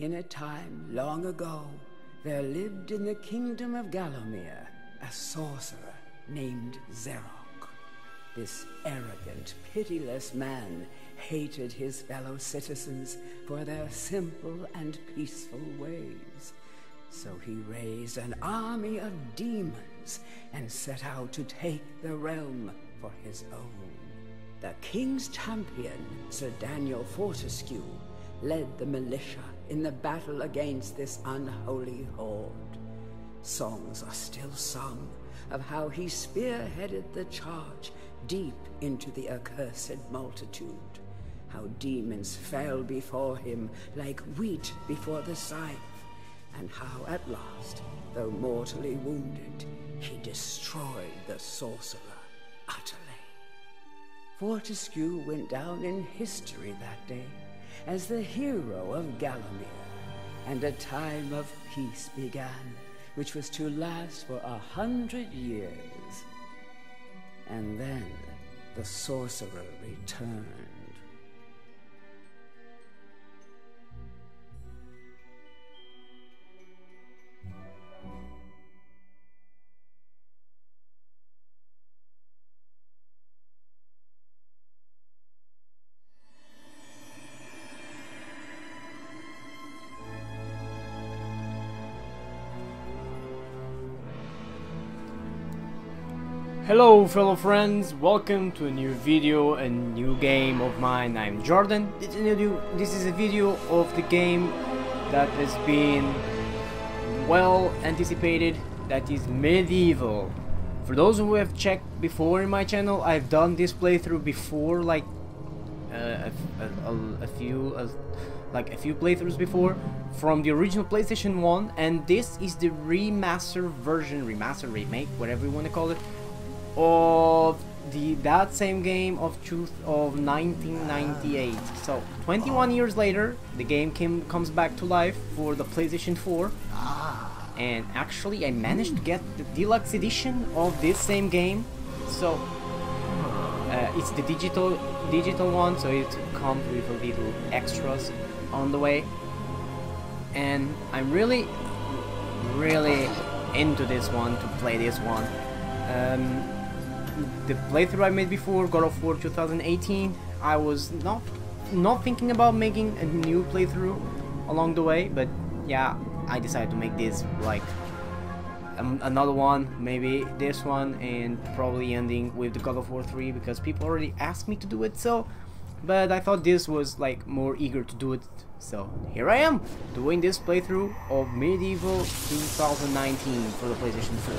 In a time long ago, there lived in the kingdom of Gallowmere a sorcerer named Zarok. This arrogant, pitiless man hated his fellow citizens for their simple and peaceful ways. So he raised an army of demons and set out to take the realm for his own. The king's champion, Sir Daniel Fortescue, led the militia in the battle against this unholy horde. Songs are still sung of how he spearheaded the charge deep into the accursed multitude, how demons fell before him like wheat before the scythe, and how at last, though mortally wounded, he destroyed the sorcerer utterly. Fortescue went down in history that day as the hero of Gallowmere, and a time of peace began, which was to last for 100 years. And then the sorcerer returned. Hello fellow friends, welcome to a new video, a new game of mine. I'm Jordan. This is a video of the game that has been well anticipated, that is MediEvil. For those who have checked before in my channel, I've done this playthrough before, like a few playthroughs before, from the original PlayStation 1, and this is the remaster version, remaster, remake, whatever you want to call it, of that same game of 1998. So 21 years later, the game comes back to life for the PlayStation 4, and actually I managed to get the deluxe edition of this same game. So it's the digital one, so it comes with a little extras on the way, and I'm really into this one, to play this one. The playthrough I made before, God of War 2018, I was not thinking about making a new playthrough along the way, but yeah, I decided to make this like another one, maybe this one, and probably ending with the God of War 3 because people already asked me to do it. So, but I thought this was like more eager to do it, so here I am doing this playthrough of MediEvil 2019 for the PlayStation 4.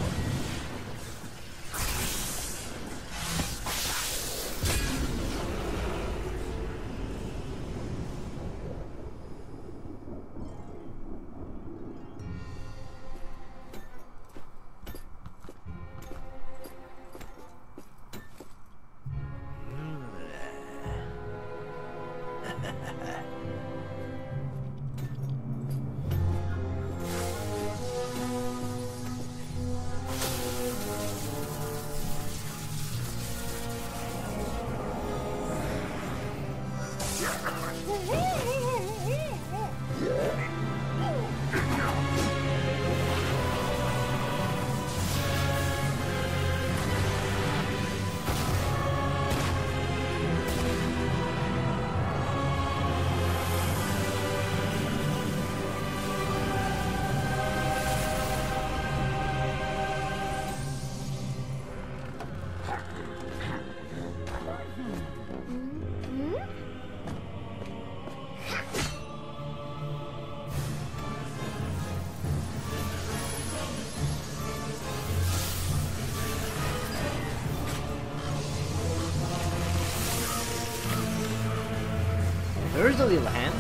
There's a little hand.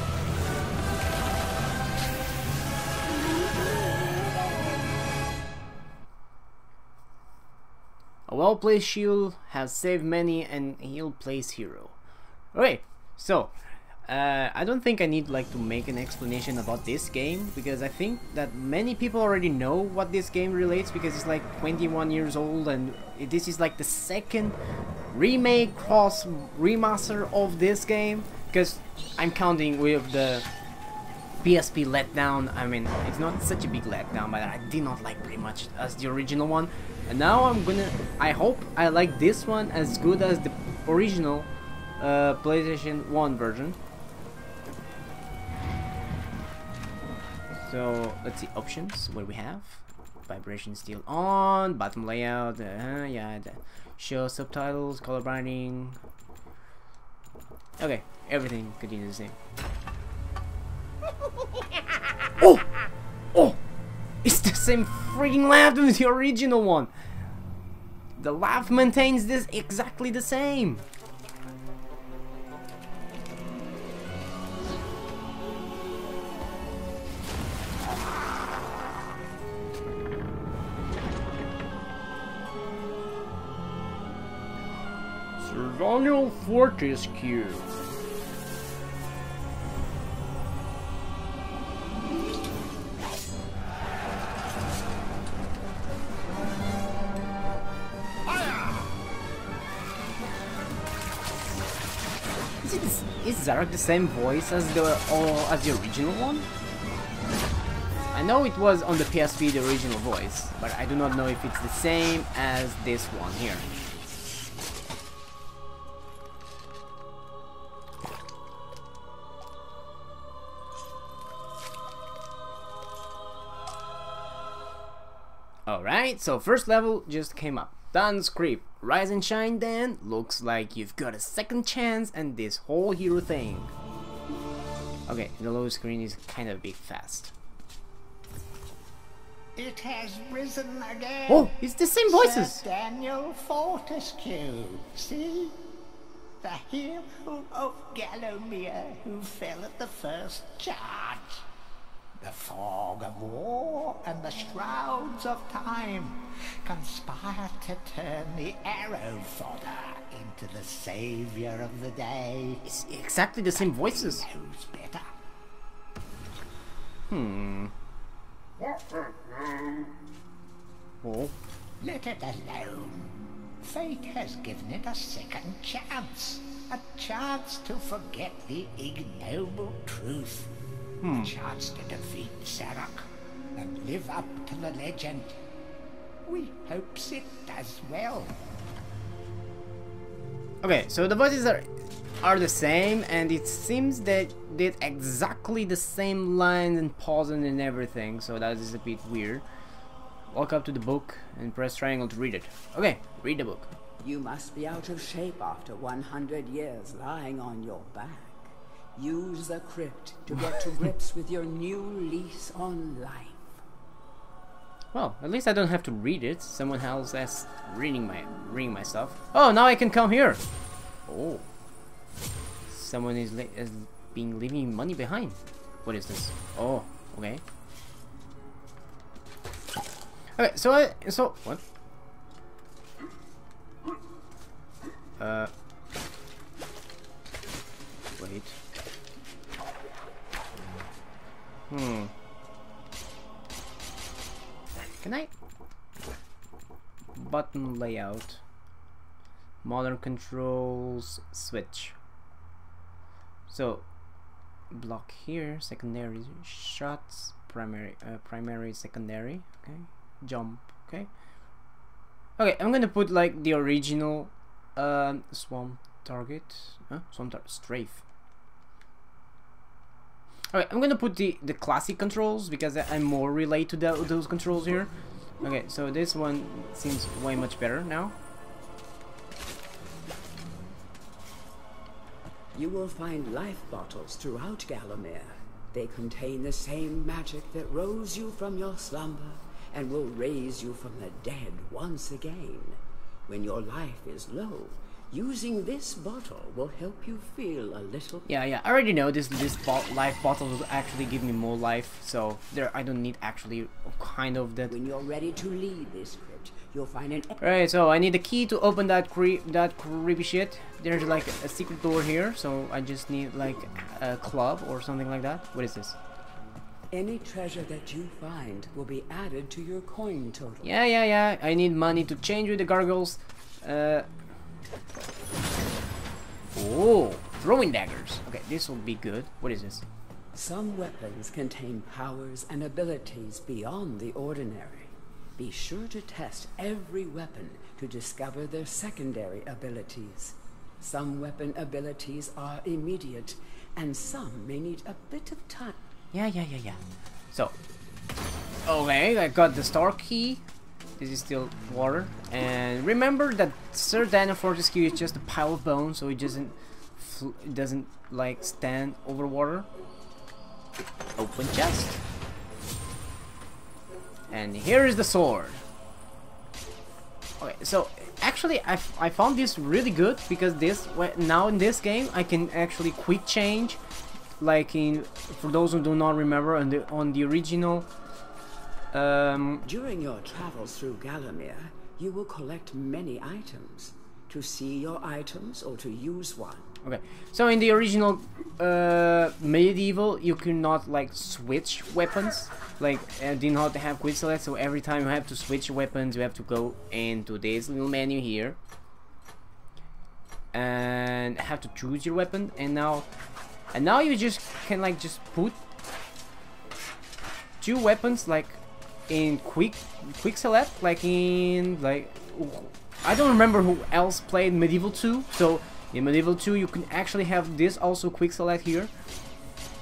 A well-placed shield has saved many an ill-placed hero. Okay, so I don't think I need like to make an explanation about this game, because I think that many people already know what this game relates, because it's like 21 years old, and this is like the second remake cross remaster of this game. Because I'm counting with the PSP letdown. I mean, it's not such a big letdown, but I did not like pretty much as the original one. And now I'm gonna, I hope I like this one as good as the original PlayStation 1 version. So let's see options, what we have. Vibration still on, bottom layout, yeah, show subtitles, color binding. Okay, everything continues the same. Oh! Oh! It's the same freaking laugh as the original one! The laugh maintains this exactly the same! Sir Daniel Fortescue. Is Zarok the same voice as the original one? I know it was on the PSP, the original voice, but I do not know if it's the same as this one here. Alright, so first level just came up. Done script. Rise and shine then. Looks like you've got a second chance and this whole hero thing. Okay, the load screen is kind of a bit fast. It has risen again. Oh, it's the same voices. Sir Daniel Fortescue. See? The hero of Gallowmere who fell at the first charge. The fog of war and the shrouds of time conspire to turn the arrow fodder into the savior of the day. It's exactly the same voices. Who's better? Oh. Let it alone. Fate has given it a second chance. A chance to forget the ignoble truth. A chance to defeat Zarok and live up to the legend. We hopes it does well. Okay, so the voices are the same, and it seems they did exactly the same lines and pausing and everything, so that is a bit weird. Walk up to the book and press triangle to read it. Okay, read the book. You must be out of shape after 100 years lying on your back. Use the crypt to get to grips with your new lease on life. Well, at least I don't have to read it. Someone else is reading my stuff. Oh, now I can come here. Oh, someone is leaving money behind. What is this? Oh, okay. Okay, so what? Wait. Can I? Button layout. Modern controls switch. So block here, secondary shots, primary, secondary. Okay, jump. Okay. Okay, I'm gonna put like the original swamp target. Swamp target strafe. Alright, I'm gonna put the classic controls because I'm more relate to those controls here. Okay, so this one seems way much better now. You will find life bottles throughout Gallowmere. They contain the same magic that rose you from your slumber and will raise you from the dead once again. When your life is low, using this bottle will help you feel a little. Yeah, I already know this life bottle will actually give me more life, so there I don't need actually kind of that. When you're ready to leave this crypt, you'll find an. Alright, so I need a key to open that creepy shit. There's like a secret door here, so I just need like a club or something like that. What is this? Any treasure that you find will be added to your coin total. Yeah. I need money to change with the gargoyles. Oh, throwing daggers. Okay, this will be good. What is this? Some weapons contain powers and abilities beyond the ordinary. Be sure to test every weapon to discover their secondary abilities. Some weapon abilities are immediate, and some may need a bit of time. Yeah. So, okay, I got the store key. This is still water. And remember that Sir Daniel Fortescue is just a pile of bones, so it doesn't like stand over water. Open chest. And here is the sword. Okay, so actually I found this really good because now in this game I can actually quick change, like for those who do not remember, on the original. During your travels through Gallowmere, you will collect many items. To see your items or to use one. Okay, so in the original MediEvil, you cannot like switch weapons. Like, did not have quick select, so every time you have to switch weapons, you have to go into this little menu here and have to choose your weapon. And now you just can like just put two weapons like in quick select, like I don't remember who else played MediEvil 2, so in MediEvil 2 you can actually have this also quick select here,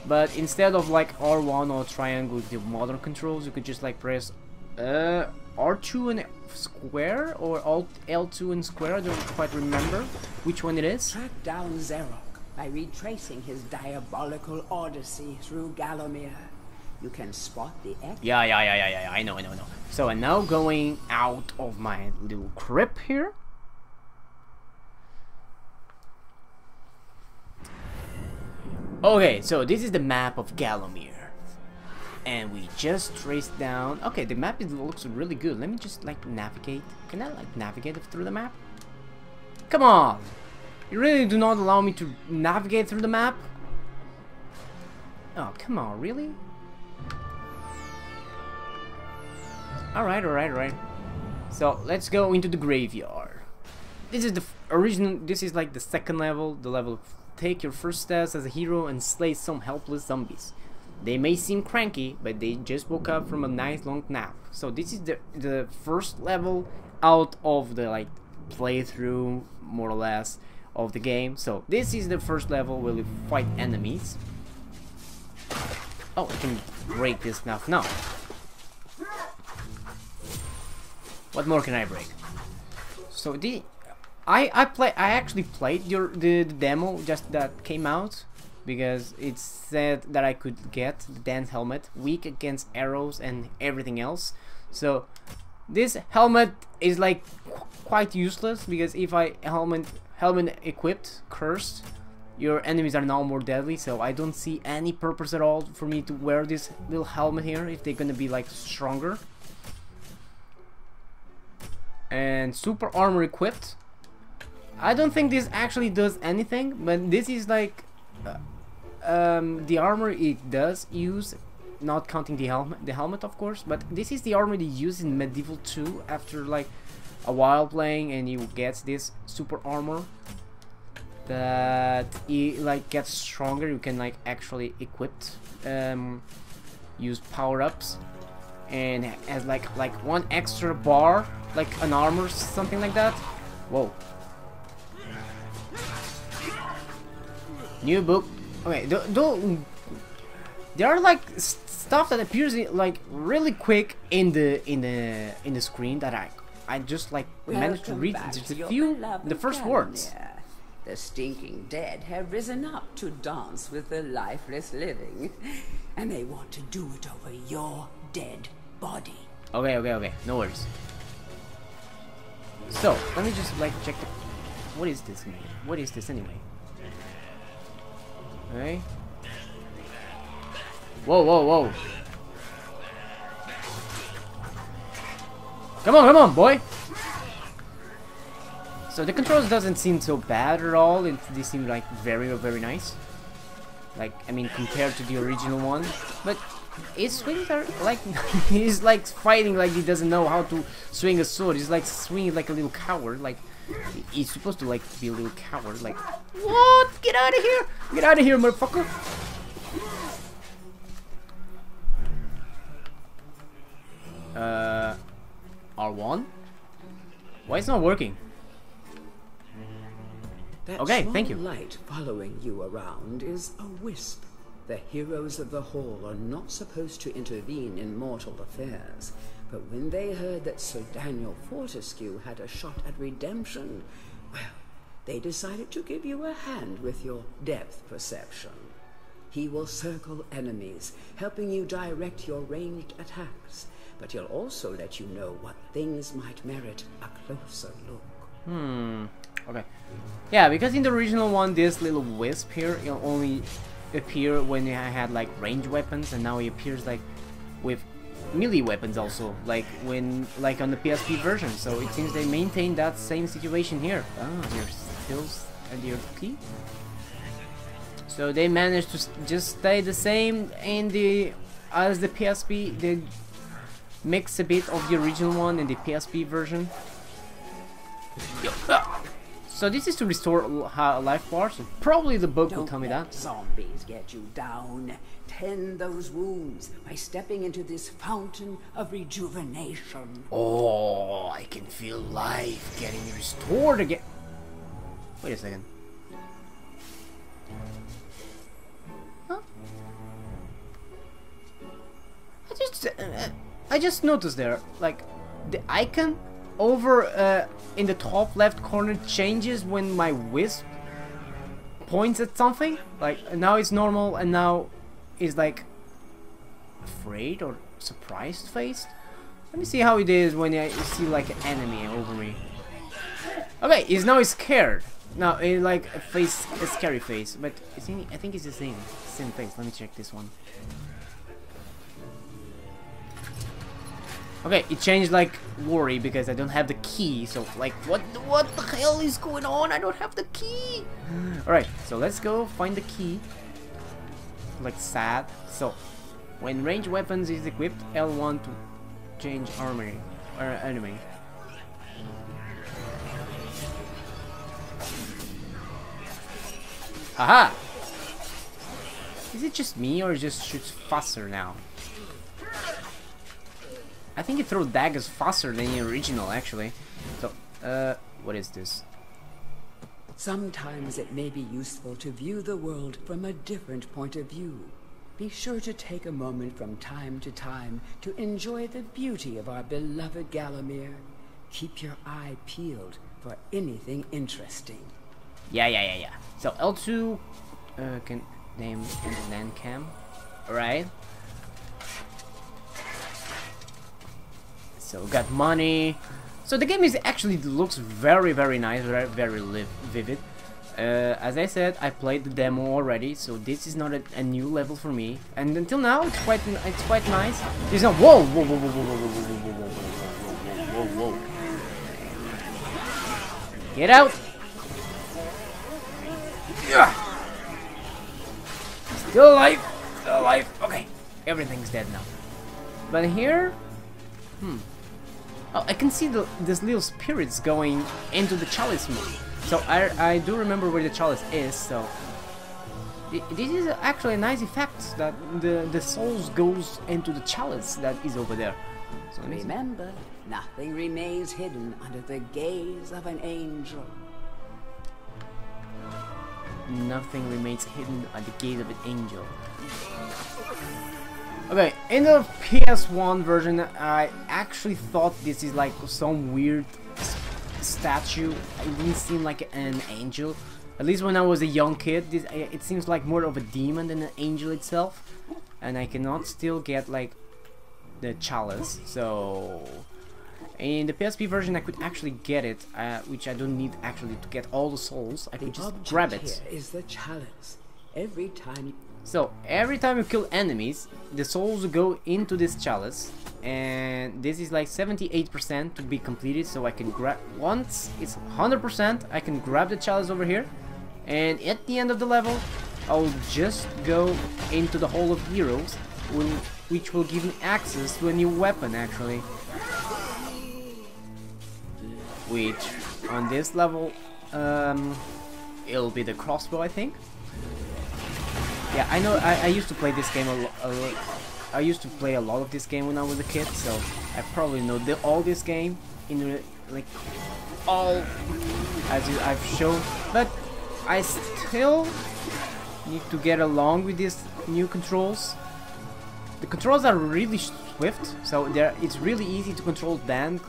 but instead of like R1 or triangle with the modern controls, you could just like press R2 and square, or Alt L2 and square. I don't quite remember which one it is. Track down Zarok by retracing his diabolical odyssey through Gallowmere. You can spot the exit. Yeah, I know. So I'm now going out of my little crypt here. Okay, so this is the map of Gallowmere. And we just traced down... Okay, the map looks really good. Let me just like navigate. Can I like navigate through the map? Come on! You really do not allow me to navigate through the map? Oh, come on, really? Alright. So let's go into the graveyard. This is the original. This is like the second level. The level of take your first steps as a hero and slay some helpless zombies. They may seem cranky, but they just woke up from a nice long nap. So this is the first level out of the like playthrough, more or less, of the game. So this is the first level where we fight enemies. Oh, I can break this stuff now. What more can I break? So I actually played the demo just that came out, because it said that I could get the dance helmet, weak against arrows and everything else. So this helmet is like quite useless, because if I helmet equipped cursed, your enemies are now more deadly. So I don't see any purpose at all for me to wear this little helmet here if they're gonna be like stronger. And super armor equipped, I don't think this actually does anything, but this is like the armor it does use, not counting the helmet of course, but this is the armor they use in MediEvil 2 after like a while playing, and you get this super armor that it like gets stronger. You can like actually equip, use power-ups, and has like one extra bar, like an armor, something like that. Whoa. New book. Okay, there are like stuff that appears like really quick in the screen that I just like managed to read the first words. The stinking dead have risen up to dance with the lifeless living, and they want to do it over your dead body. Okay. No worries. So let me just like check. What is this, man? What is this anyway? Okay. Whoa! Come on, boy! So the controls doesn't seem so bad at all. They seem like very, very nice. Like, I mean, compared to the original one, but. His swings are like he's like fighting like he doesn't know how to swing a sword. He's like swinging like a little coward. Like he's supposed to like be a little coward. Like, what? Get out of here! Get out of here, motherfucker! R1? Why it's not working? That okay, small thank you. Light following you around is a wisp. The heroes of the hall are not supposed to intervene in mortal affairs, but when they heard that Sir Daniel Fortescue had a shot at redemption, well, they decided to give you a hand with your depth perception. He will circle enemies, helping you direct your ranged attacks, but he'll also let you know what things might merit a closer look. Okay. Yeah, because in the original one, this little wisp here, it'll only appear when you had like range weapons, and now it appears like with melee weapons also, like when like on the PSP version. So it seems they maintain that same situation here. Ah, there's skills and your key. So they managed to just stay the same in the as the PSP. They mix a bit of the original one and the PSP version. So this is to restore life bars. So probably the book will tell me that. Zombies get you down. Tend those wounds by stepping into this fountain of rejuvenation. Oh, I can feel life getting restored again. Wait a second. I just noticed there, like, the icon over in the top left corner changes when my wisp points at something. Like, now it's normal, and now it's like afraid or surprised face. Let me see how it is when I see like an enemy over me. Okay, it's now it's scared. Now it's like a face, a scary face. But it's in, I think it's the same face. Let me check this one. Okay, it changed like worry because I don't have the key. So like, what the hell is going on? I don't have the key. All right, so let's go find the key. Like sad. So, when range weapons is equipped, L1 to change armory or enemy. Aha! Is it just me or it just shoots faster now? I think it throws daggers faster than the original, actually. So, what is this? Sometimes it may be useful to view the world from a different point of view. Be sure to take a moment from time to time to enjoy the beauty of our beloved Gallowmere. Keep your eye peeled for anything interesting. Yeah. So L2 can name in the land cam. Alright. So we got money. So the game is actually looks very, very nice, very vivid. As I said, I played the demo already, so this is not a new level for me. And until now, it's quite nice. It's not whoa. Get out! Yeah. Still alive. Okay, everything's dead now. But here, oh, I can see these little spirits going into the chalice mode. So I do remember where the chalice is, so... This is actually a nice effect, that the souls goes into the chalice that is over there. So remember, nothing remains hidden under the gaze of an angel. Nothing remains hidden at the gaze of an angel. Okay, in the PS1 version, I actually thought this is like some weird statue. It didn't seem like an angel. At least when I was a young kid, it seems like more of a demon than an angel itself. And I cannot still get like the chalice. So in the PSP version, I could actually get it, which I don't need actually to get all the souls. I could just grab it. Here is the chalice. Every time you kill enemies, the souls go into this chalice, and this is like 78% to be completed, so I can grab, once it's 100%, I can grab the chalice over here, and at the end of the level, I'll just go into the Hall of Heroes, which will give me access to a new weapon, actually. Which, on this level, it'll be the crossbow, I think. Yeah, I know, I used to play this game a lot I used to play a lot of this game when I was a kid, so I probably know all this game in like all as I've shown. But I still need to get along with these new controls. The controls are really swift, so it's really easy to control Dan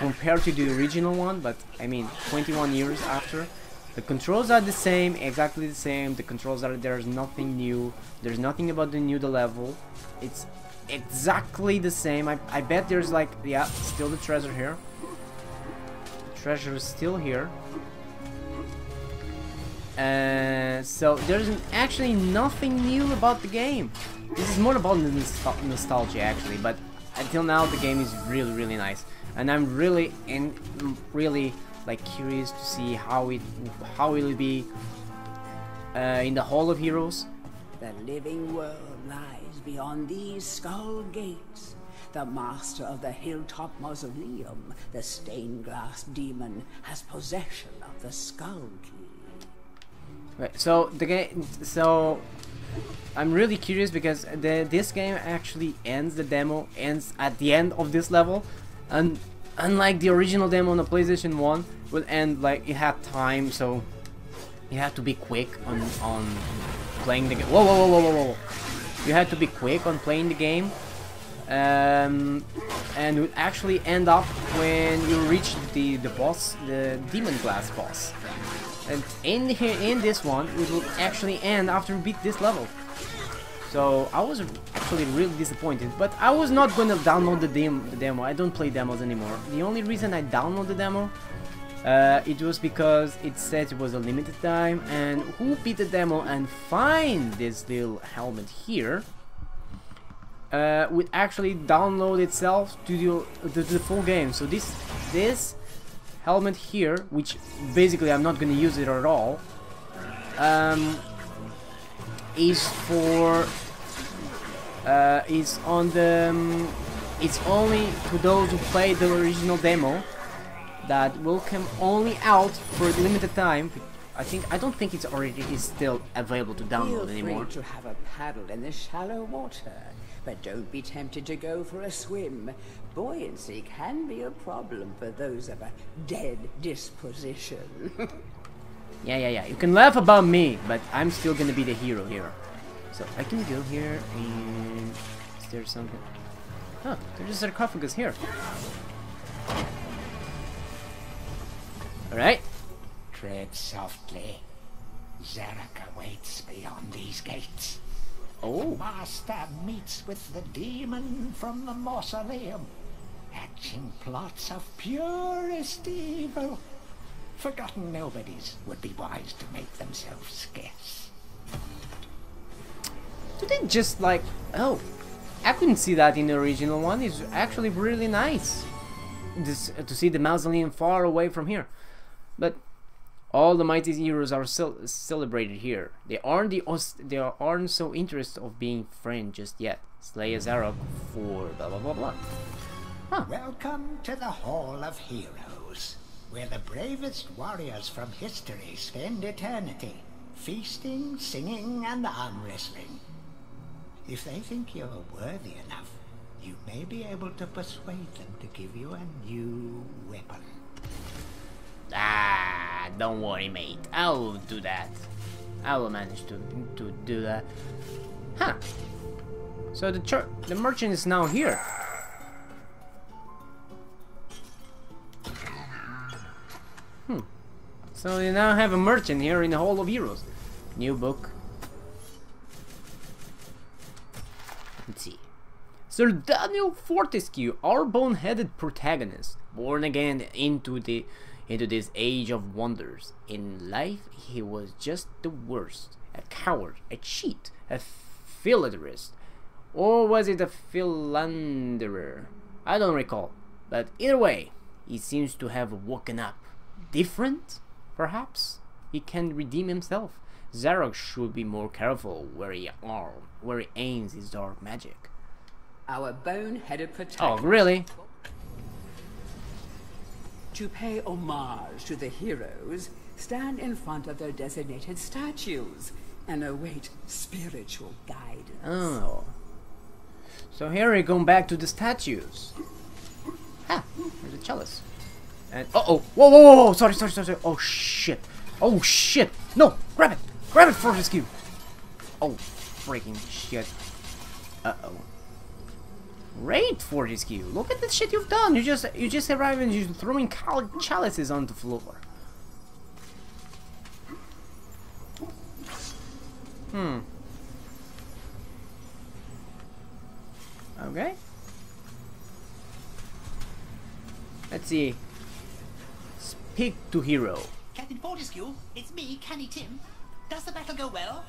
compared to the original one. But I mean, 21 years after, the controls are the same, exactly the same. The controls are, there's nothing new, there's nothing about the new level. It's exactly the same. I bet there's like, yeah, still the treasure here. The treasure is still here. So there's actually nothing new about the game. This is more about nostalgia actually, but until now the game is really, really nice, and I'm really like curious to see how will it be in the Hall of Heroes. The living world lies beyond these skull gates. The master of the hilltop mausoleum, the stained glass demon, has possession of the skull key. Right, so the game, so I'm really curious because this game actually ends, the demo ends at the end of this level, and unlike the original demo on the PlayStation 1 will end like it had time, so you had to be quick on playing the game. Whoa, whoa, whoa, whoa, whoa! You had to be quick on playing the game, and would actually end up when you reach the boss, the demon glass boss. And in here, in this one, it will actually end after you beat this level. So I was actually really disappointed, but I was not going to download the demo. I don't play demos anymore. The only reason I downloaded the demo, it was because it said it was a limited time, and who beat the demo and find this little helmet here would actually download itself to the full game. So this helmet here, which basically I'm not going to use it at all, is on the it's only to those who played the original demo, that will come only out for a limited time. I don't think it's already is still available to download anymore. Feel free to have a paddle in the shallow water, but don't be tempted to go for a swim. Buoyancy can be a problem for those of a dead disposition. Yeah. You can laugh about me, but I'm still gonna be the hero here. So I can go here and... Is there something? Huh, there's a sarcophagus here. Alright. Tread softly. Zarok awaits beyond these gates. Oh. The master meets with the demon from the mausoleum, hatching plots of purest evil. Forgotten nobodies would be wise to make themselves scarce. Do they just like... Oh, I couldn't see that in the original one. It's actually really nice this, to see the mausoleum far away from here. But all the mighty heroes are celebrated here. They aren't so interested of being friends just yet. Slay a Zarok for blah blah blah blah. Huh. Welcome to the Hall of Heroes, where the bravest warriors from history spend eternity, feasting, singing, and arm wrestling. If they think you're worthy enough, you may be able to persuade them to give you a new weapon. Ah, don't worry, mate. I will do that. I will manage to do that. Huh. So the merchant is now here. So you now have a merchant here in the Hall of Heroes. New book. Let's see. Sir Daniel Fortescue, our bone-headed protagonist, born again into this age of wonders. In life, he was just the worst. A coward, a cheat, a philanderist. Or was it a philanderer? I don't recall. But either way, he seems to have woken up. Different? Perhaps he can redeem himself. Zarok should be more careful where he aims his dark magic. Our bone-headed protagonist. Oh, really? To pay homage to the heroes, stand in front of their designated statues and await spiritual guidance. Oh, So here we're going back to the statues. Ah, there's a chalice. And oh, whoa, whoa, whoa, sorry. Oh shit, no, grab it, Fortescue. Oh, freaking shit. Uh-oh. Great, Fortescue. Look at the shit you've done. You just arrived and you're throwing chalices on the floor. Hmm. Okay. Let's see. Speak to hero. Captain Fortescue, it's me, Canny Tim. Does the battle go well?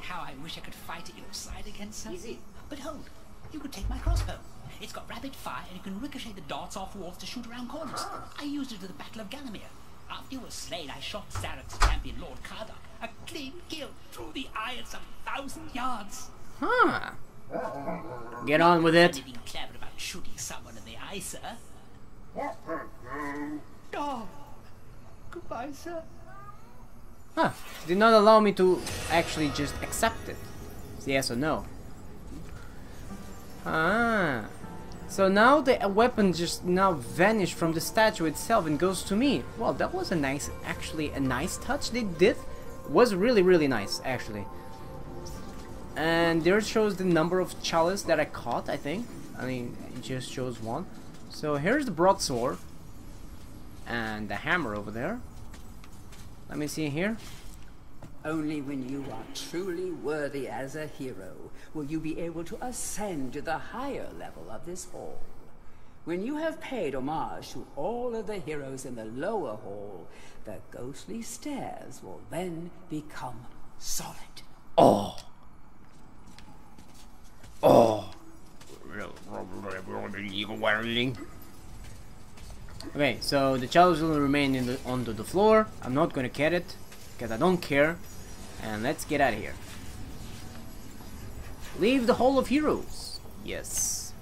How I wish I could fight at your side again, sir. Easy. But hold, you could take my crossbow. It's got rapid fire and you can ricochet the darts off walls to shoot around corners. I used it at the Battle of Gallowmere. After you were slain, I shot Zarok's champion, Lord Cardock. A clean kill through the eye at some 1,000 yards. Huh. Get on with it. Anything clever about shooting someone in the eye, sir? Oh. Goodbye, sir. Huh. Did not allow me to actually just accept it. It's yes or no. Ah. So now the weapon just now vanished from the statue itself and goes to me. Well, that was a nice, actually a nice touch they did. Was really nice, actually. And there it shows the number of chalice that I caught, I think. I mean, it just shows one. So here's the broadsword. And the hammer over there. Let me see here. Only when you are truly worthy as a hero will you be able to ascend to the higher level of this hall. When you have paid homage to all of the heroes in the lower hall, the ghostly stairs will then become solid. Oh! Oh! Okay, so the chalice will remain in onto the floor. I'm not gonna get it, because I don't care. And let's get out of here. Leave the Hall of Heroes. Yes.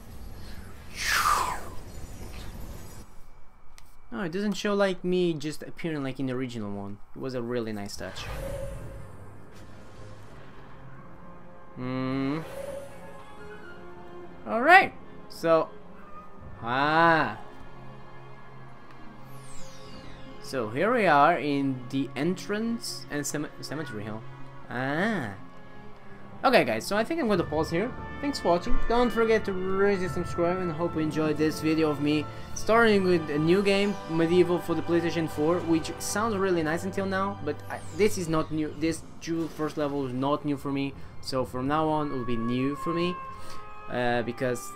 Oh, it doesn't show like me just appearing like in the original one. It was a really nice touch. Hmm. Alright. So. Ah. So here we are in the entrance and cemetery hill. Ah. Okay guys, so I think I'm going to pause here. Thanks for watching. Don't forget to rate and subscribe, and hope you enjoyed this video of me starting with a new game, MediEvil for the PlayStation 4, which sounds really nice until now, but this is not new. This dual first level is not new for me, so from now on it will be new for me, because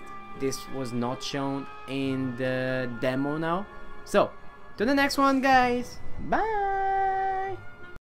this was not shown in the demo now. So, to the next one, guys. Bye.